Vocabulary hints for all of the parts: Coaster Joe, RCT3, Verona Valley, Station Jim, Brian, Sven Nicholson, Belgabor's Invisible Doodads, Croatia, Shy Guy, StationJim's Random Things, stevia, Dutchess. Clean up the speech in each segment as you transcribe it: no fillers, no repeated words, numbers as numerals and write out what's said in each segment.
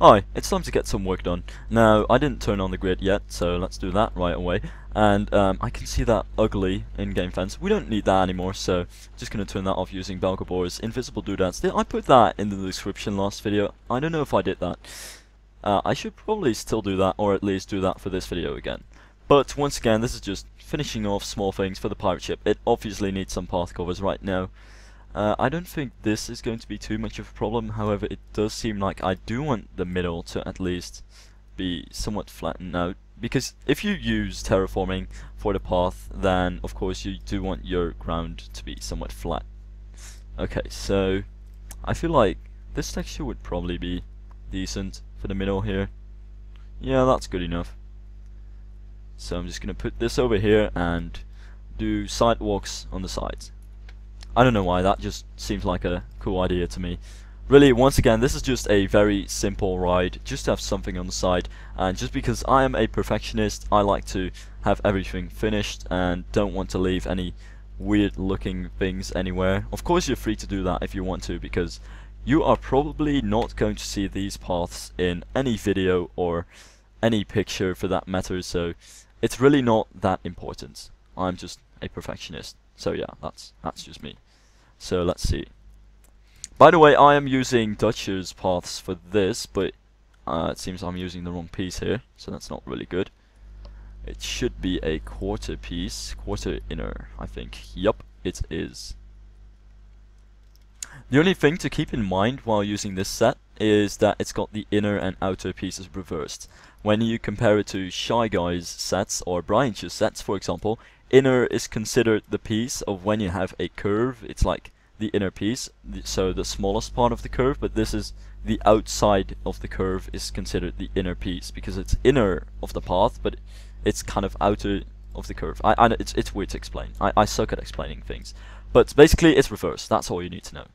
Alright, it's time to get some work done. Now, I didn't turn on the grid yet, so let's do that right away. And I can see that ugly in-game fence. We don't need that anymore, so just going to turn that off using Belgabor's Invisible Doodads. Did I put that in the description last video? I don't know if I did that. I should probably still do that, or at least do that for this video again. But once again, this is just finishing off small things for the pirate ship. It obviously needs some path covers right now. I don't think this is going to be too much of a problem, however it does seem like I do want the middle to at least be somewhat flattened out, because if you use terraforming for the path, then of course you do want your ground to be somewhat flat. Okay, so I feel like this texture would probably be decent for the middle here. Yeah, that's good enough. So I'm just going to put this over here and do sidewalks on the sides. I don't know why, that just seems like a cool idea to me. Really, once again, this is just a very simple ride, just to have something on the side, and just because I am a perfectionist, I like to have everything finished and don't want to leave any weird looking things anywhere. Of course you're free to do that if you want to, because you are probably not going to see these paths in any video or any picture for that matter, so it's really not that important. I'm just a perfectionist, so yeah, that's just me. So let's see. By the way, I am using Dutchess paths for this, but it seems I'm using the wrong piece here, so that's not really good. It should be a quarter piece, quarter inner, I think. Yup, it is. The only thing to keep in mind while using this set is that it's got the inner and outer pieces reversed. When you compare it to Shy Guy's sets or Brian's sets, for example, inner is considered the piece of when you have a curve. It's like the inner piece, so the smallest part of the curve, but this is the outside of the curve is considered the inner piece because it's inner of the path, but it's kind of outer of the curve. It's weird to explain. I suck at explaining things. But basically it's reversed. That's all you need to know.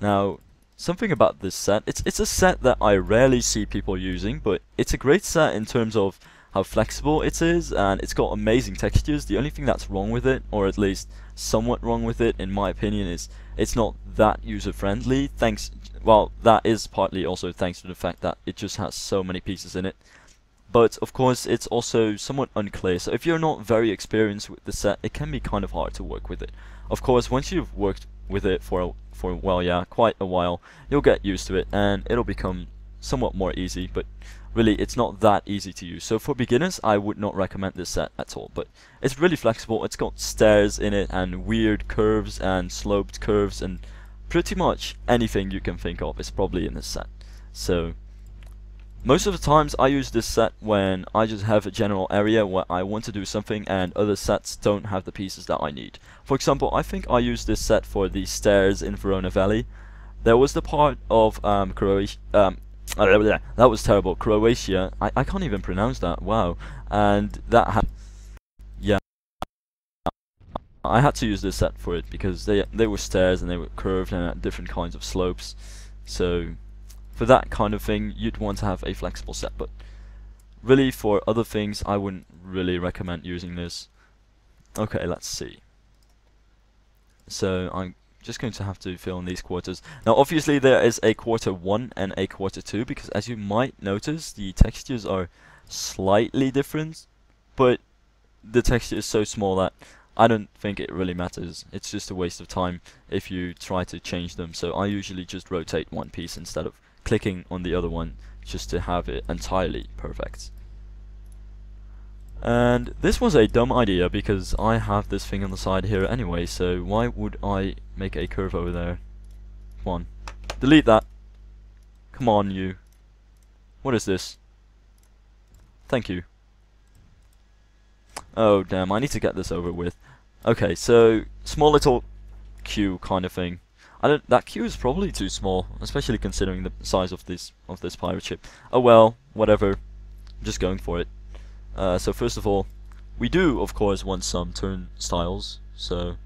Now, something about this set, it's a set that I rarely see people using, but it's a great set in terms of how flexible it is, and it's got amazing textures. The only thing that's wrong with it, or at least somewhat wrong with it in my opinion, is it's not that user friendly. Thanks, well, that is partly also thanks to the fact that it just has so many pieces in it, but of course it's also somewhat unclear, so if you're not very experienced with the set, it can be kind of hard to work with it. Of course, once you've worked with it quite a while, you'll get used to it and it'll become somewhat more easy, but really it's not that easy to use. So for beginners, I would not recommend this set at all, but it's really flexible. It's got stairs in it and weird curves and sloped curves, and pretty much anything you can think of is probably in this set. So most of the times I use this set when I just have a general area where I want to do something and other sets don't have the pieces that I need. For example, I think I used this set for the stairs in Verona Valley. There was the part of Croatia, that was terrible, Croatia, I can't even pronounce that, wow. And that had, yeah, I had to use this set for it because they were stairs and they were curved and had different kinds of slopes, so for that kind of thing you'd want to have a flexible set, but really for other things I wouldn't really recommend using this. Okay, let's see. So I'm just going to have to fill in these quarters. Now obviously there is a quarter 1 and a quarter 2, because as you might notice the textures are slightly different, but the texture is so small that I don't think it really matters. It's just a waste of time if you try to change them, so I usually just rotate one piece instead of clicking on the other one just to have it entirely perfect. And this was a dumb idea because I have this thing on the side here anyway, so why would I make a curve over there? Come on, delete that. Come on, you. What is this? Thank you. Oh damn, I need to get this over with. Okay, so small little queue kind of thing. That queue is probably too small, especially considering the size of this pirate ship. Oh well, whatever. I'm just going for it. So first of all, we do of course want some turnstiles, so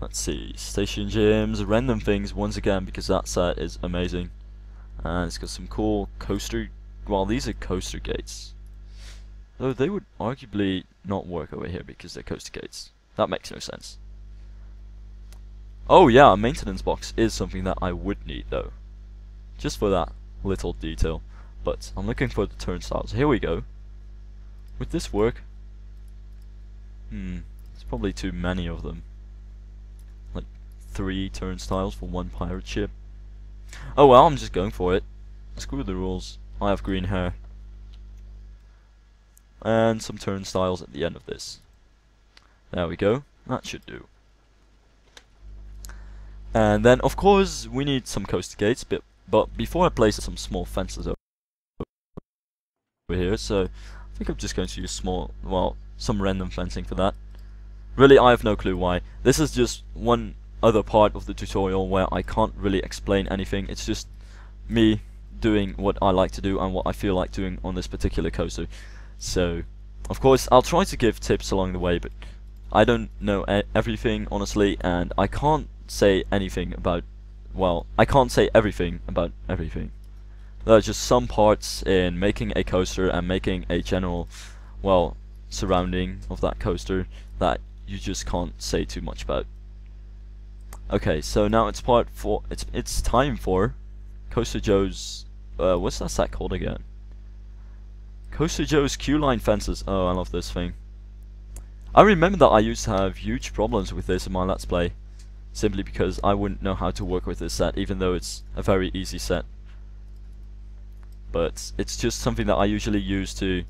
let's see, Station Jim's Random Things once again, because that set is amazing. And it's got some cool coaster, well, these are coaster gates, though they would arguably not work over here because they're coaster gates. That makes no sense. Oh yeah, a maintenance box is something that I would need though, just for that little detail. but I'm looking for the turnstile. So here we go. Would this work? It's probably too many of them. Like 3 turnstiles for 1 pirate ship. Oh well, I'm just going for it. Screw the rules. I have green hair. And some turnstiles at the end of this. There we go. That should do. And then, of course, we need some coaster gates, but before I place some small fences over here, so I think I'm just going to use some random fencing for that. Really, I have no clue why. This is just one other part of the tutorial where I can't really explain anything. It's just me doing what I like to do and what I feel like doing on this particular coaster. So, of course, I'll try to give tips along the way, but I don't know everything, honestly, and I can't say anything about, well, I can't say everything about everything. There are just some parts in making a coaster and making a general, well, surrounding of that coaster that you just can't say too much about. Okay, so now it's part 4, it's time for Coaster Joe's, what's that set called again? Coaster Joe's Q-line fences. Oh, I love this thing. I remember that I used to have huge problems with this in my Let's Play, simply because I wouldn't know how to work with this set, even though it's a very easy set. But it's just something that I usually use to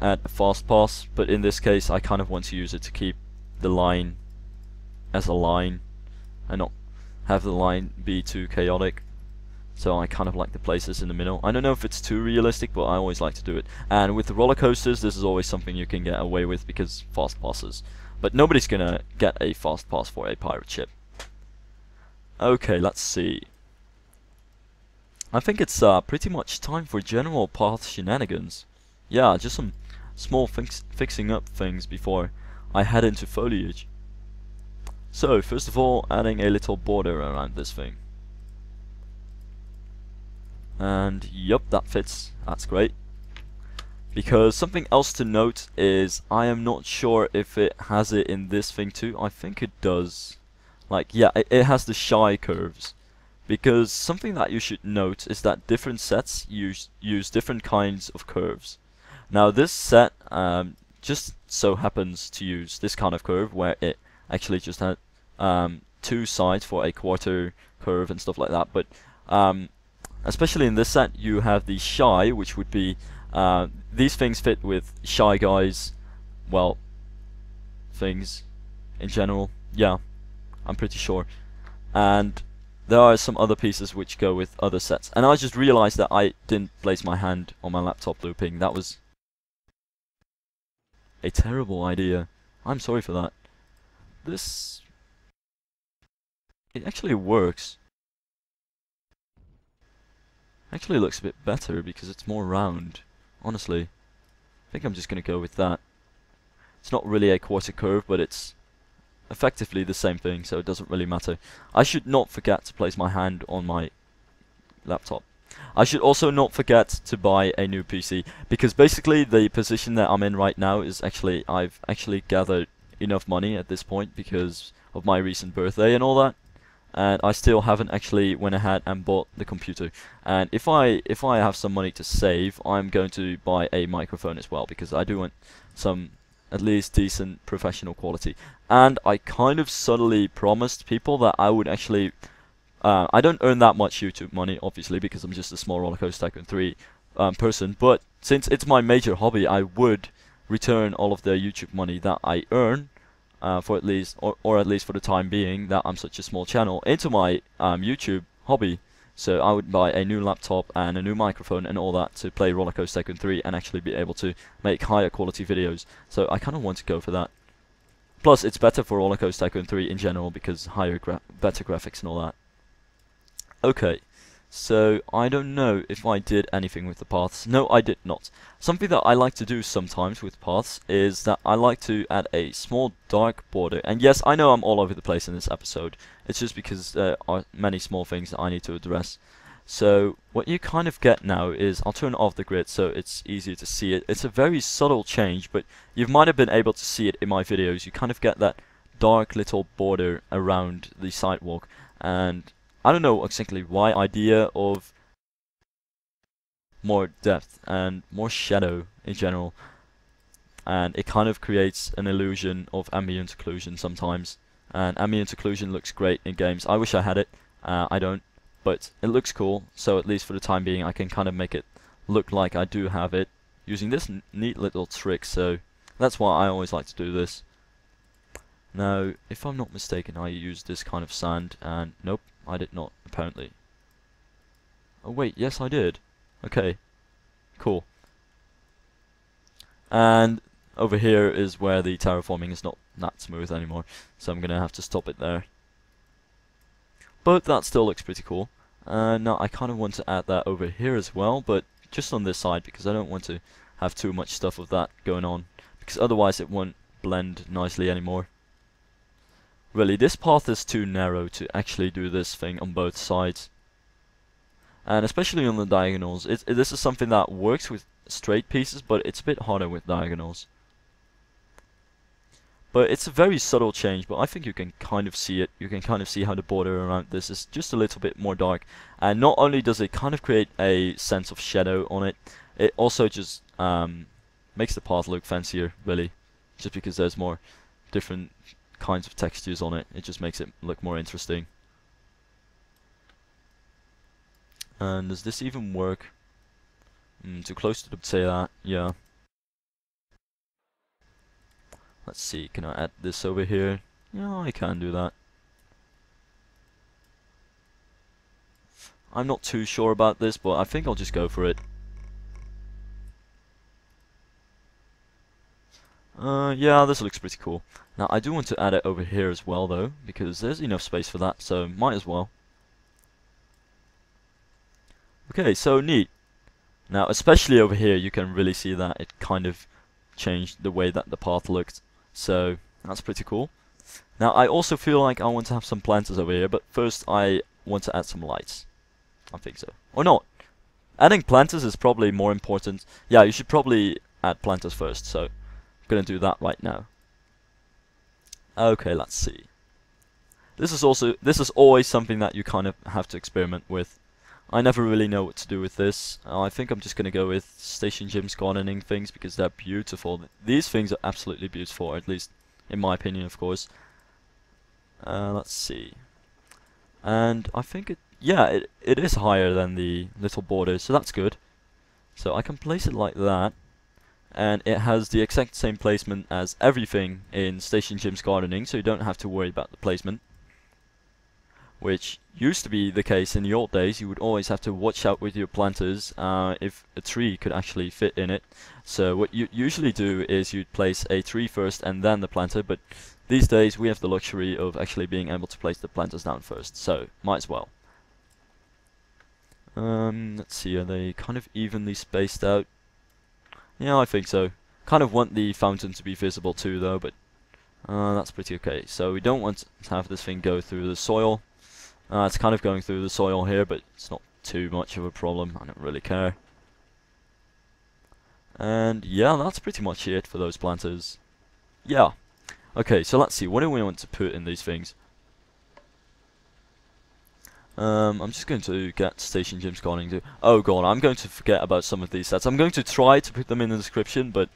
add a fast pass, but in this case I kind of want to use it to keep the line as a line and not have the line be too chaotic. So I kind of like the places in the middle. I don't know if it's too realistic, but I always like to do it. And with the roller coasters, this is always something you can get away with because fast passes. But nobody's gonna get a fast pass for a pirate ship. Okay, let's see. I think it's pretty much time for general path shenanigans. Yeah, just some small fixing up things before I head into foliage. So, first of all, adding a little border around this thing. And yup, that fits. That's great. Because something else to note is I am not sure if it has it in this thing too. I think it does. Like, yeah, it has the shy curves. Because something that you should note is that different sets use different kinds of curves. Now this set just so happens to use this kind of curve where it actually just had 2 sides for a quarter curve and stuff like that. But especially in this set, you have the shy, which would be these things fit with Shy Guy's, well, things in general. Yeah, I'm pretty sure. And there are some other pieces which go with other sets. And I just realized that I didn't place my hand on my laptop looping. That was a terrible idea. I'm sorry for that. This, it actually works. Actually looks a bit better because it's more round, honestly. I think I'm just going to go with that. It's not really a quarter curve, but it's effectively the same thing, so it doesn't really matter. I should not forget to place my hand on my laptop. I should also not forget to buy a new PC, because basically the position that I'm in right now is actually, I've actually gathered enough money at this point because of my recent birthday and all that. And I still haven't actually went ahead and bought the computer. And if I have some money to save, I'm going to buy a microphone as well, because I do want some at least decent professional quality. And I kind of subtly promised people that I would actually, I don't earn that much YouTube money, obviously, because I'm just a small Roller Coaster Tycoon 3 person. But since it's my major hobby, I would return all of the YouTube money that I earn. For at least, or at least for the time being, that I'm such a small channel, into my YouTube hobby. So I would buy a new laptop and a new microphone and all that to play Roller Coaster Tycoon 3 and actually be able to make higher quality videos. So I kind of want to go for that. Plus, it's better for Roller Coaster Tycoon 3 in general because better graphics and all that. Okay, so I don't know if I did anything with the paths. No, I did not. Something that I like to do sometimes with paths is that I like to add a small dark border. And yes, I know I'm all over the place in this episode. It's just because there are many small things that I need to address. So what you kind of get now is, I'll turn off the grid so it's easier to see it. It's a very subtle change, but you might have been able to see it in my videos. You kind of get that dark little border around the sidewalk, and I don't know exactly why idea of more depth and more shadow in general, and it kind of creates an illusion of ambient occlusion sometimes. And ambient occlusion looks great in games. I wish I had it, I don't, but it looks cool, so at least for the time being I can kind of make it look like I do have it using this neat little trick, so that's why I always like to do this. Now, if I'm not mistaken, I used this kind of sand, and nope, I did not, apparently. Oh wait, yes I did. Okay, cool. And over here is where the terraforming is not that smooth anymore, so I'm gonna have to stop it there. But that still looks pretty cool. Now I kind of want to add that over here as well, but just on this side, because I don't want to have too much stuff of that going on, because otherwise it won't blend nicely anymore. Really, this path is too narrow to actually do this thing on both sides, and especially on the diagonals. This is something that works with straight pieces, but it's a bit harder with diagonals. But it's a very subtle change, but I think you can kind of see it. You can kind of see how the border around this is just a little bit more dark. And not only does it kind of create a sense of shadow on it, it also just makes the path look fancier, really. Just because there's more different kinds of textures on it, it just makes it look more interesting. And does this even work? Too close to say that, yeah. Let's see, can I add this over here? Yeah, I can do that. I'm not too sure about this, but I think I'll just go for it. Yeah, this looks pretty cool. Now, I do want to add it over here as well, though, because there's enough space for that, so might as well. Okay, so neat. Now, especially over here, you can really see that it kind of changed the way that the path looked, so that's pretty cool. Now, I also feel like I want to have some planters over here, but first I want to add some lights. I think so. Or not. Adding planters is probably more important. Yeah, you should probably add planters first, so I'm going to do that right now. Okay, let's see. This is always something that you kind of have to experiment with. I never really know what to do with this. I think I'm just going to go with Station Jim's gardening things, because they're beautiful. These things are absolutely beautiful, at least in my opinion, of course. Let's see. And I think it is higher than the little border, so that's good. So I can place it like that, and it has the exact same placement as everything in Station Jim's gardening, so you don't have to worry about the placement, which used to be the case in the old days. You would always have to watch out with your planters if a tree could actually fit in it. So what you usually do is you'd place a tree first and then the planter, but these days we have the luxury of actually being able to place the planters down first, so might as well. Let's see, are they kind of evenly spaced out? Yeah, I think so. Kind of want the fountain to be visible too, though, but that's pretty okay. So we don't want to have this thing go through the soil. It's kind of going through the soil here, but it's not too much of a problem. I don't really care. And yeah, that's pretty much it for those planters. Yeah. Okay, so let's see. What do we want to put in these things? I'm just going to get Station Jim's gardening too. Oh god, I'm going to forget about some of these sets. I'm going to try to put them in the description, but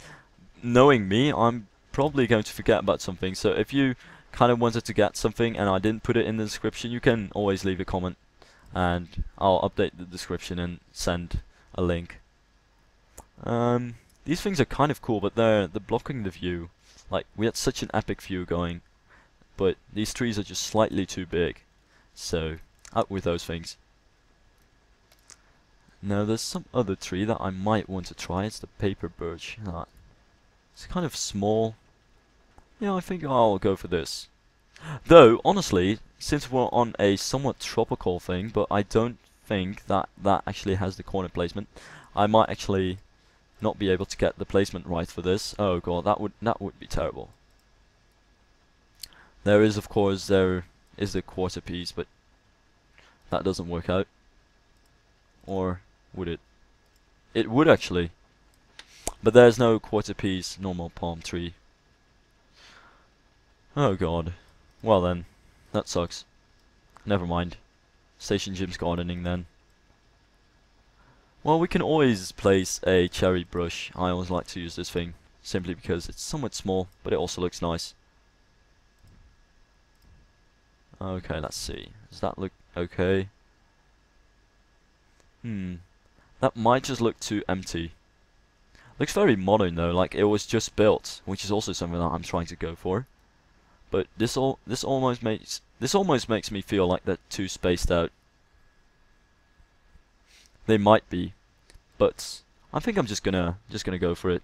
knowing me, I'm probably going to forget about something. So if you kind of wanted to get something and I didn't put it in the description, you can always leave a comment and I'll update the description and send a link. These things are kind of cool, but they're blocking the view. Like, we had such an epic view going, but these trees are just slightly too big, so out with those things. Now there's some other tree that I might want to try. It's the paper birch. It's kind of small. Yeah, I think I'll go for this. Though, honestly, since we're on a somewhat tropical thing, but I don't think that actually has the corner placement. I might actually not be able to get the placement right for this. Oh god, that would be terrible. There is the quarter piece, but that doesn't work out. Or would it? It would actually. But there's no quarter piece normal palm tree. Oh god. Well then, that sucks. Never mind. Station Jim's gardening then. Well, we can always place a cherry brush. I always like to use this thing, simply because it's somewhat small, but it also looks nice. Okay, let's see. Does that look okay? That might just look too empty. Looks very modern though, like it was just built, which is also something that I'm trying to go for. But this almost makes me feel like they're too spaced out. They might be, but I think I'm just gonna go for it.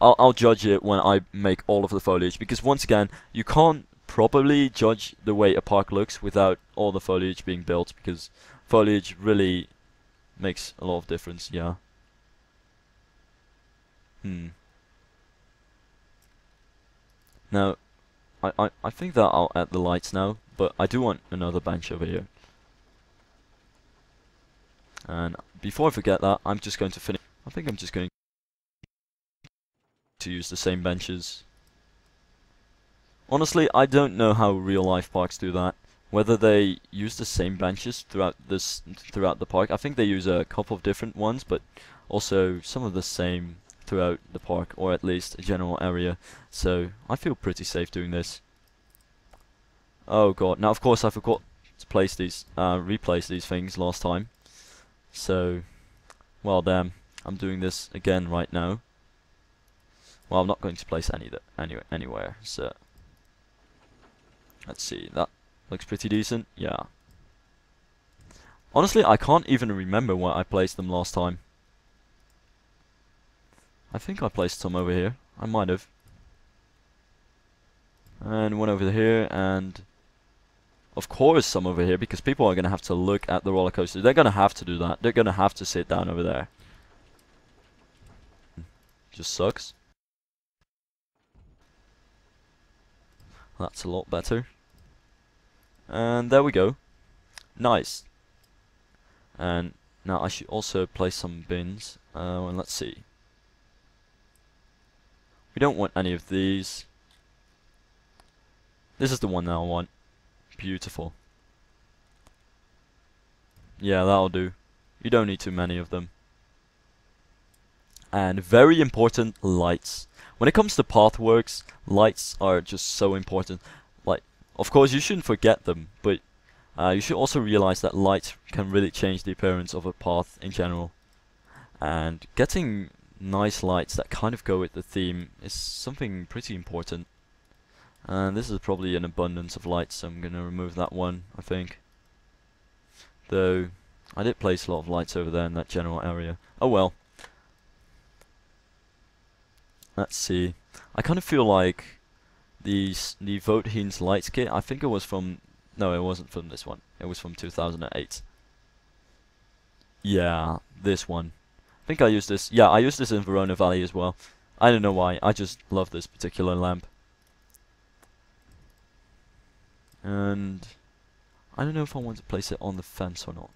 I'll judge it when I make all of the foliage, because once again, you can't probably judge the way a park looks without all the foliage being built, because foliage really makes a lot of difference. Yeah. Now, I think that I'll add the lights now, but I do want another bench over here. And before I forget that, I'm just going to finish. I think I'm just going to use the same benches. Honestly, I don't know how real-life parks do that. Whether they use the same benches throughout the park. I think they use a couple of different ones, but also some of the same throughout the park, or at least a general area. So I feel pretty safe doing this. Oh god! Now of course I forgot to place these, replace these things last time. So, well damn, I'm doing this again right now. Well, I'm not going to place any anywhere, so... Let's see, that looks pretty decent, yeah. Honestly, I can't even remember where I placed them last time. I think I placed some over here, I might have. And one over here, and... Of course some over here, because people are going to have to look at the roller coaster. They're going to have to do that. They're going to have to sit down over there. Just sucks. That's a lot better. And there we go. Nice. And now I should also place some bins. And let's see. We don't want any of these. This is the one that I want. Beautiful. Yeah, that'll do. You don't need too many of them. And very important, lights. When it comes to pathworks, lights are just so important. Like, of course you shouldn't forget them, but you should also realize that lights can really change the appearance of a path in general. And getting nice lights that kind of go with the theme is something pretty important. And this is probably an abundance of lights, so I'm going to remove that one, I think. Though, I did place a lot of lights over there in that general area. Oh well. Let's see. I kind of feel like the Votheens lights kit, I think it was from... No, it wasn't from this one. It was from 2008. Yeah, this one. I think I used this... Yeah, I used this in Verona Valley as well. I don't know why, I just love this particular lamp. And I don't know if I want to place it on the fence or not,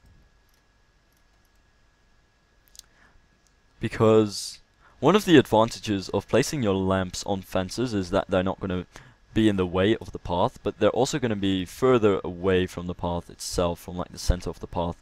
because one of the advantages of placing your lamps on fences is that they're not going to be in the way of the path, but they're also going to be further away from the path itself, from like the center of the path.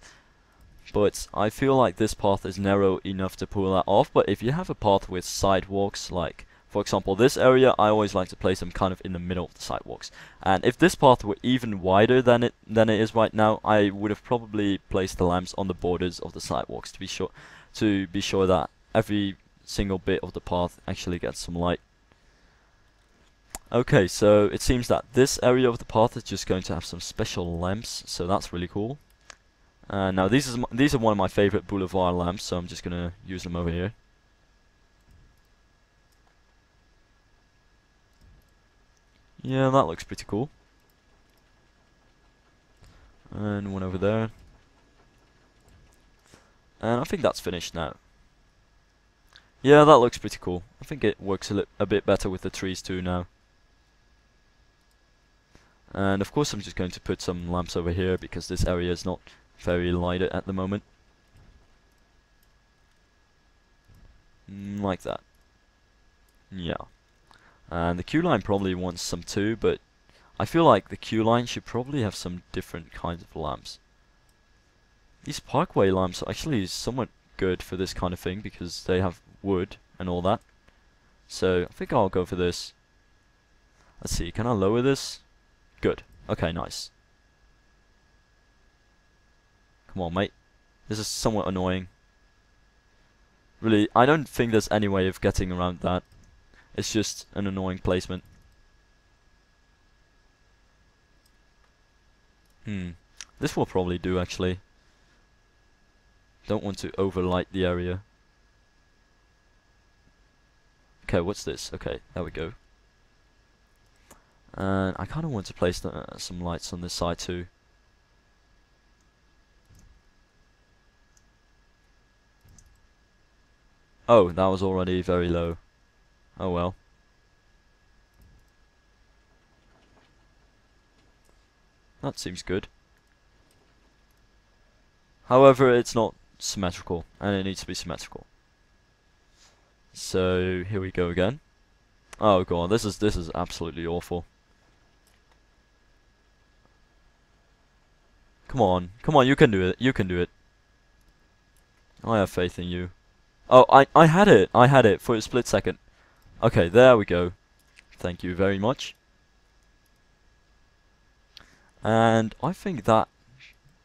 But I feel like this path is narrow enough to pull that off. But if you have a path with sidewalks, like for example, this area, I always like to place them kind of in the middle of the sidewalks. And if this path were even wider than it is right now, I would have probably placed the lamps on the borders of the sidewalks to be sure that every single bit of the path actually gets some light. Okay, so it seems that this area of the path is just going to have some special lamps, so that's really cool. Now these are one of my favorite boulevard lamps, so I'm just gonna use them over here. Yeah, that looks pretty cool. And one over there. And I think that's finished now. Yeah, that looks pretty cool. I think it works a bit better with the trees too now. And of course I'm just going to put some lamps over here, because this area is not very lighted at the moment. Like that. Yeah. And the queue line probably wants some too, but I feel like the queue line should probably have some different kinds of lamps. These parkway lamps are actually somewhat good for this kind of thing because they have wood and all that. So I think I'll go for this. Let's see, can I lower this? Good. Okay, nice. Come on, mate. This is somewhat annoying. Really, I don't think there's any way of getting around that. It's just an annoying placement. This will probably do, actually. Don't want to overlight the area. Okay, what's this? Okay, there we go. And I kind of want to place some lights on this side too. Oh, that was already very low. Oh well. That seems good. However, it's not symmetrical, and it needs to be symmetrical. So here we go again. Oh god, this is absolutely awful. Come on, come on, you can do it, you can do it. I have faith in you. Oh, I had it for a split second. Okay, there we go. Thank you very much. And I think that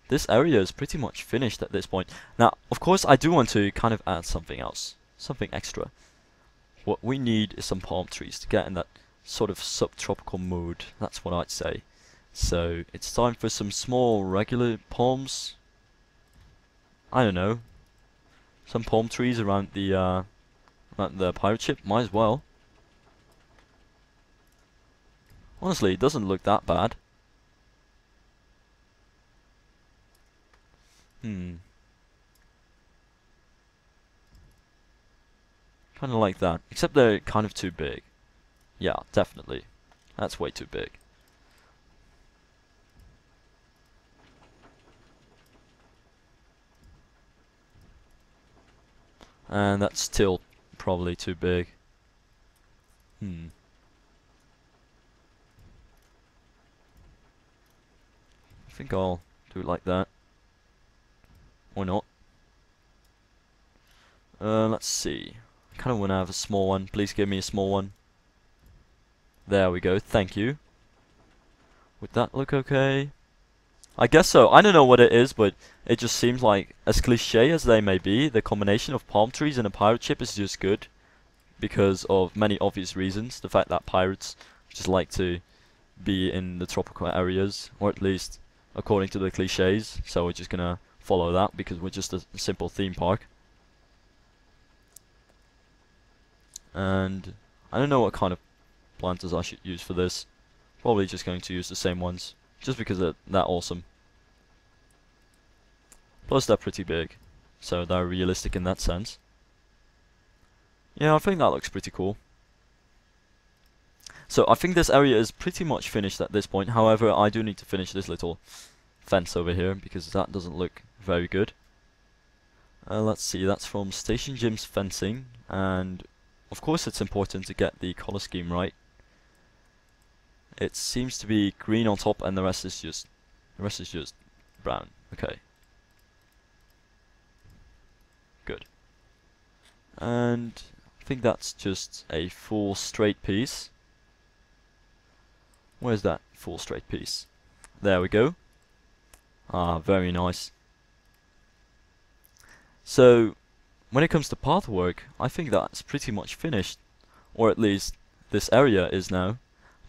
this area is pretty much finished at this point. Now, of course, I do want to kind of add something else, something extra. What we need is some palm trees to get in that sort of subtropical mood. That's what I'd say. So it's time for some small regular palms. I don't know, some palm trees around the pirate ship. Might as well. Honestly, it doesn't look that bad. Kind of like that, except they're kind of too big. Yeah, definitely. That's way too big. And that's still probably too big. I think I'll do it like that. Or not. Let's see. I kind of want to have a small one. Please give me a small one. There we go. Thank you. Would that look okay? I guess so. I don't know what it is, but it just seems like, as cliche as they may be, the combination of palm trees and a pirate ship is just good. Because of many obvious reasons. The fact that pirates just like to be in the tropical areas. Or at least according to the cliches. So we're just going to follow that because we're just a simple theme park. And I don't know what kind of planters I should use for this. Probably just going to use the same ones, just because they're that awesome. Plus they're pretty big, so they're realistic in that sense. Yeah, I think that looks pretty cool. So I think this area is pretty much finished at this point. However, I do need to finish this little fence over here, because that doesn't look very good. Let's see, that's from Station Jim's fencing, and of course it's important to get the colour scheme right. It seems to be green on top and the rest is just brown. Okay. Good. And I think that's just a full straight piece. Where's that full straight piece? There we go. Ah, very nice. So when it comes to path work, I think that's pretty much finished, or at least this area is now.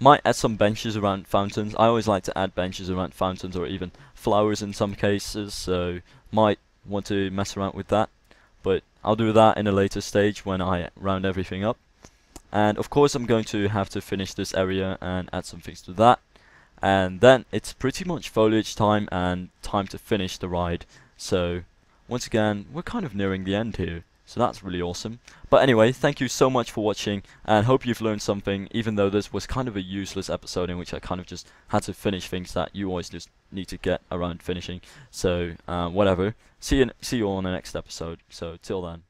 Might add some benches around fountains. I always like to add benches around fountains or even flowers in some cases, so might want to mess around with that, but I'll do that in a later stage when I round everything up. And of course I'm going to have to finish this area and add some things to that, and then it's pretty much foliage time and time to finish the ride. So once again, we're kind of nearing the end here, so that's really awesome. But anyway, thank you so much for watching, and hope you've learned something, even though this was kind of a useless episode in which I kind of just had to finish things that you always just need to get around finishing. So, whatever. See you all in the next episode. So, till then.